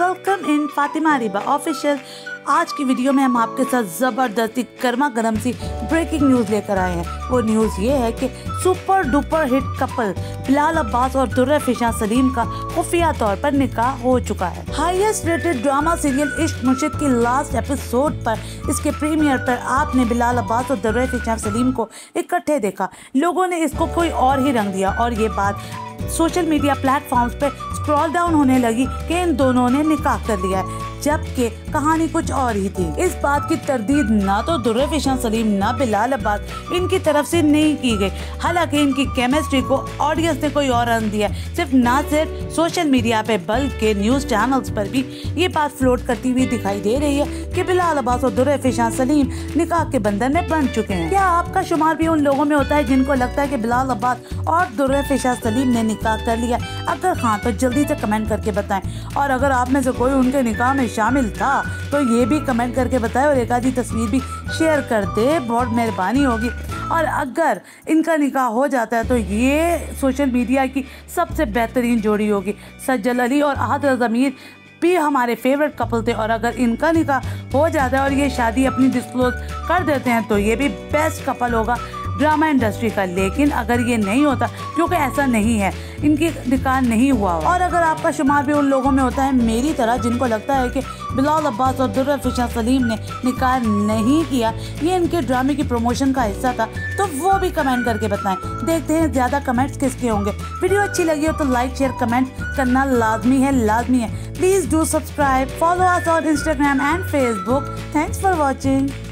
Welcome in Fatima Riba official. आज की video में हम आपके साथ ज़बरदस्ती गर्मा गर्म सी ब्रेकिंग न्यूज़ लेकर आए हैं। वो न्यूज़ ये है कि super duper hit couple Bilal Abbas और दुर्रे फिशां सलीम का खुफिया तौर पर निकाह हो चुका है। हाईएस्ट रेटेड ड्रामा सीरियल इश्क मुर्शिद की लास्ट एपिसोड पर, इसके प्रीमियर पर आपने बिलाल अब्बास और दुर्रे फिशां सलीम को इकट्ठे देखा। लोगों ने इसको कोई और ही रंग दिया और ये बात सोशल मीडिया प्लेटफॉर्म्स पर स्क्रॉल डाउन होने लगी कि इन दोनों ने निकाह कर लिया है, जबकि कहानी कुछ और ही थी। इस बात की तरदीद ना तो दुर्रे फिशान सलीम ना बिलाल अब्बास इनकी तरफ से नहीं की गई। हालांकि इनकी केमिस्ट्री को ऑडियंस ने कोई और रंग दिया। सिर्फ ना सिर्फ सोशल मीडिया पे बल्कि न्यूज़ चैनल्स पर भी ये बात फ्लोट करती हुई दिखाई दे रही है कि बिलाल अब्बास और दुर्रे फिशान सलीम निकाह के बंधन में बन चुके हैं। क्या आपका शुमार भी उन लोगों में होता है जिनको लगता है कि बिलाल अब्बास और दुर्रे फिशान सलीम ने निकाह कर लिया? अगर हाँ तो जल्दी से कमेंट करके बताएं, और अगर आप में से कोई उनके निकाह में शामिल था तो ये भी कमेंट करके बताएं और एक आधी तस्वीर भी शेयर कर दे, बहुत मेहरबानी होगी। और अगर इनका निकाह हो जाता है तो ये सोशल मीडिया की सबसे बेहतरीन जोड़ी होगी। सजल अली और अहद ज़मीर भी हमारे फेवरेट कपल थे, और अगर इनका निकाह हो जाता है और ये शादी अपनी डिस्क्लोज कर देते हैं तो ये भी बेस्ट कपल होगा ड्रामा इंडस्ट्री का। लेकिन अगर ये नहीं होता, क्योंकि ऐसा नहीं है, इनकी निकाह नहीं हुआ। और अगर आपका शुमार भी उन लोगों में होता है मेरी तरह जिनको लगता है कि बिलाल अब्बास और दुर्रे फिशान सलीम ने निकाह नहीं किया, ये इनके ड्रामे की प्रमोशन का हिस्सा था, तो वो भी कमेंट करके बताएं। देखते हैं ज़्यादा कमेंट्स किसके होंगे। वीडियो अच्छी लगी हो तो लाइक शेयर कमेंट करना लाजमी है, लाजमी है। Please do subscribe, follow us on Instagram and Facebook. Thanks for watching.